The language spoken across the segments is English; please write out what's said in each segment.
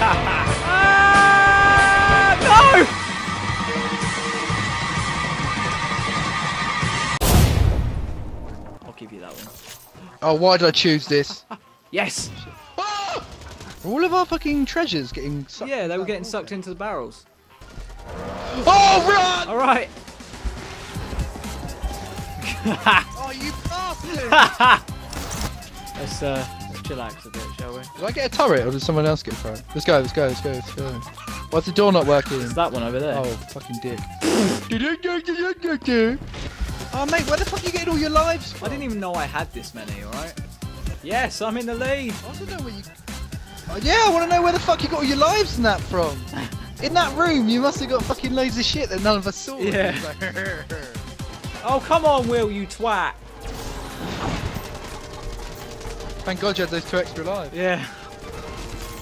No! Give you that one. Oh, why did I choose this? Yes! Oh! All of our fucking treasures getting sucked. Yeah, they were getting sucked into the barrels. Oh, run! Alright! Oh, you bastard! Let's chillax a bit, shall we? Did I get a turret or did someone else get a turret? Let's go, let's go, let's go, let's go. Why's the door not working? It's that one over there. Oh, fucking dick. Oh mate, where the fuck are you getting all your lives from? I didn't even know I had this many, alright? Yes, I'm in the lead! I don't know where you... Oh, yeah, I want to know where the fuck you got all your lives in that from! In that room, you must have got fucking loads of shit that none of us saw. Yeah. Oh, come on, Will, you twat! Thank God you had those two extra lives. Yeah.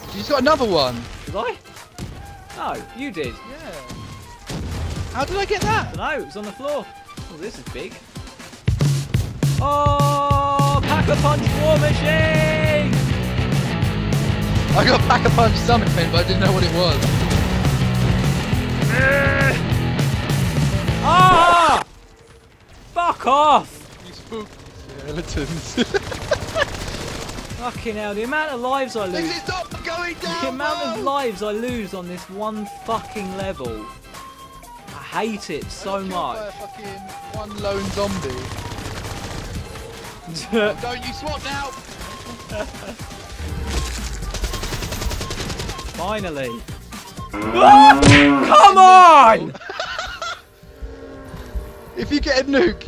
You just got another one! Did I? No, you did. Yeah. How did I get that? I don't know, it was on the floor. Oh, this is big. Oh, Pack-a-Punch War Machine! I got Pack-a-Punch something, but I didn't know what it was. Ah! Fuck off! You spooked skeletons. Fucking hell, the amount of lives I lose. This is not going down! The amount of lives I lose on this one fucking level. I hate it so much. I was killed by a fucking one lone zombie. Oh, don't you swap now! Finally. Come on! If you get a nuke,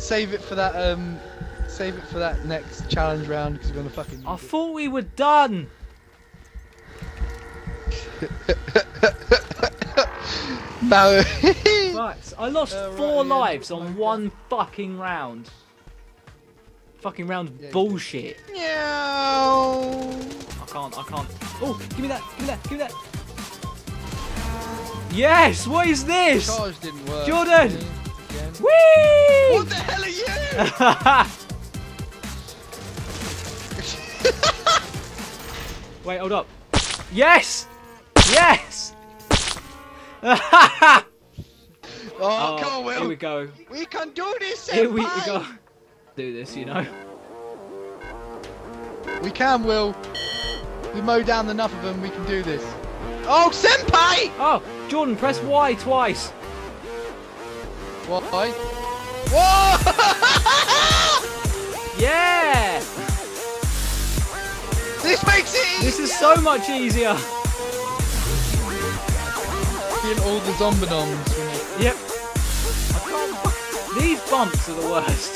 save it for that next challenge round because we're gonna fucking. I thought we were done. No. Right, I lost four lives on one fucking round. Fucking round bullshit. No. I can't. Oh, give me that, give me that, give me that. Yes, what is this? The charge didn't work. Jordan! Whee! What the hell are you? Wait, hold up. Yes! Yes! Oh, oh, come on, Will. Here we go. We can do this. Here we go. Do this, you know. We can, Will. We mow down enough of them. We can do this. Oh, senpai! Oh, Jordan, press Y twice. What? Whoa! Yeah. This makes it easier. This is so much easier. All the zombinoms. Yep. These bumps are the worst.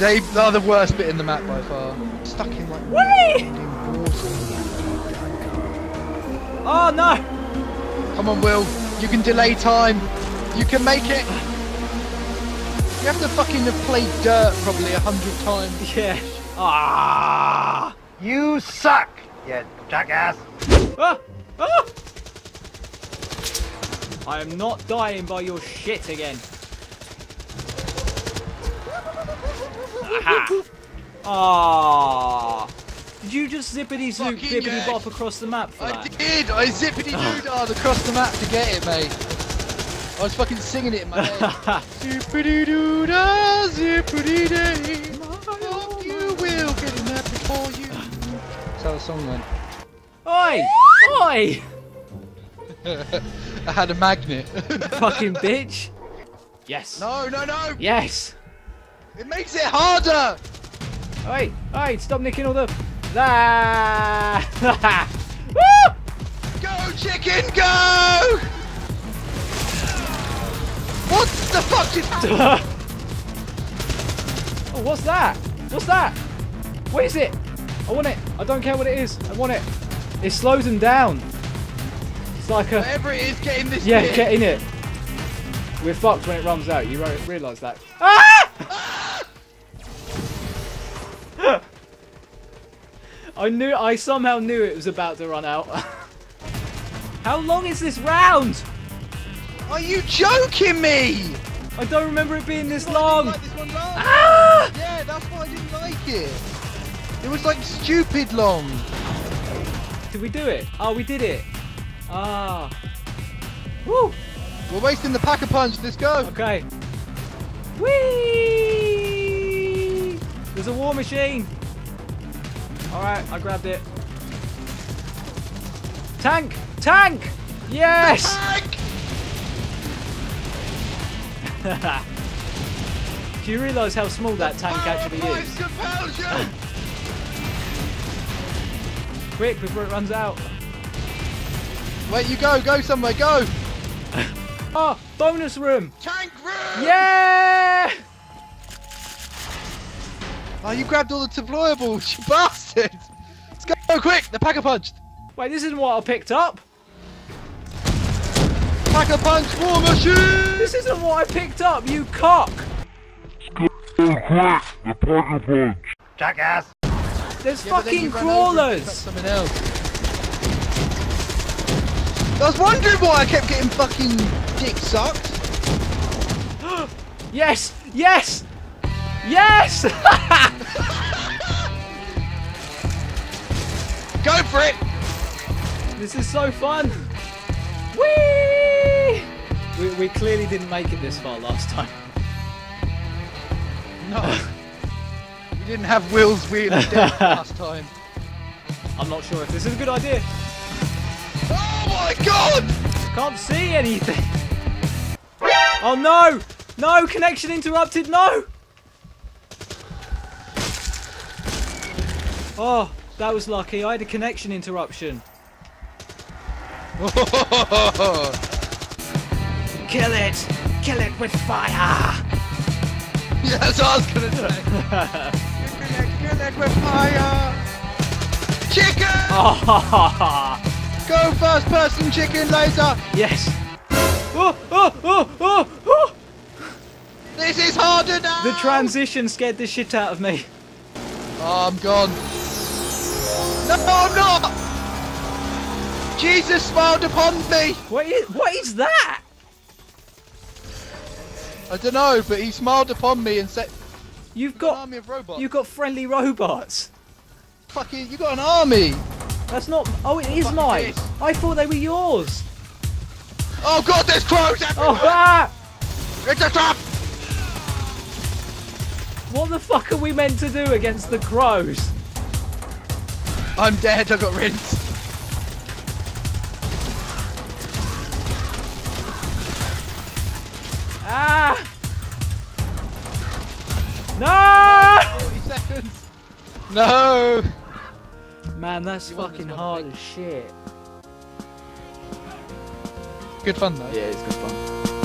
They are the worst bit in the map by far. Stuck in like. Whee! Oh no! Come on, Will. You can delay time. You can make it. You have to fucking have played dirt probably 100 times. Yeah. Ah! You suck, you jackass. Ah! Ah! I am not dying by your shit again. Aha! Ah! Did you just zippity-zoop, bibbity-bop across the map for that? I did! I zippity-doodah across the map to get it, mate. I was fucking singing it in my head. Zippity-doodah, zippity-day. Oh, you will get in there before you. That's how the song went. Oi! Oi! I had a magnet. Fucking bitch. Yes. No, no, no. Yes. It makes it harder. Alright, alright, stop nicking all the... Ah! Woo! Go, chicken, go! What the fuck is that? Oh, what's that? What's that? What is it? I want it. I don't care what it is. I want it. It slows them down. It's like a... Whatever it is, get in this. Yeah, bit. Get in it. We're fucked when it runs out. You realise that. Ah! Ah! I knew. I somehow knew it was about to run out. How long is this round? Are you joking me? I don't remember it being this long. I didn't like this one last. Ah! Yeah, that's why I didn't like it. It was like stupid long. Did we do it? Oh, we did it. Ah. Woo. We're wasting the pack a punch. Let's go. Okay. Whee! There's a war machine. All right, I grabbed it. Tank! Tank! Yes! Tank! Do you realise how small that tank actually is? Quick, before it runs out. Wait, you go, go somewhere, go! Oh, bonus room! Tank room! Yeah! Oh, you grabbed all the deployables, you bastard! Let's go, go quick, the pack-a-punched! Wait, this isn't what I picked up! Pack-a-punch war machine! This isn't what I picked up, you cock! The pack-a-punch! Jackass! There's fucking crawlers! Something else. I was wondering why I kept getting fucking dick sucked! Yes! Yes! Yes! Go for it! This is so fun! Whee! We clearly didn't make it this far last time. No. We didn't have Will's wheel last time. I'm not sure if this is a good idea. Oh my god! Can't see anything. Oh no! No! Connection interrupted! No! Oh, that was lucky. I had a connection interruption. Kill it! Kill it with fire! Yeah, that's what I was gonna say! Kill it with fire! Chicken! Go first person chicken laser! Yes! Oh, oh, oh, oh, oh. This is harder now! The transition scared the shit out of me. Oh, I'm gone. No, I'm not! Jesus smiled upon me! What is that? I don't know, but he smiled upon me and said... You've got an army of robots. You've got friendly robots. Fucking, you got an army! That's not... Oh, it is mine! It is. I thought they were yours! Oh god, there's crows everywhere! Oh, ah! It's a trap! What the fuck are we meant to do against the crows? I'm dead, I got rinsed. Ah! No! 40 seconds. No! Man, that's fucking hard as shit. Good fun though. Yeah, it's good fun.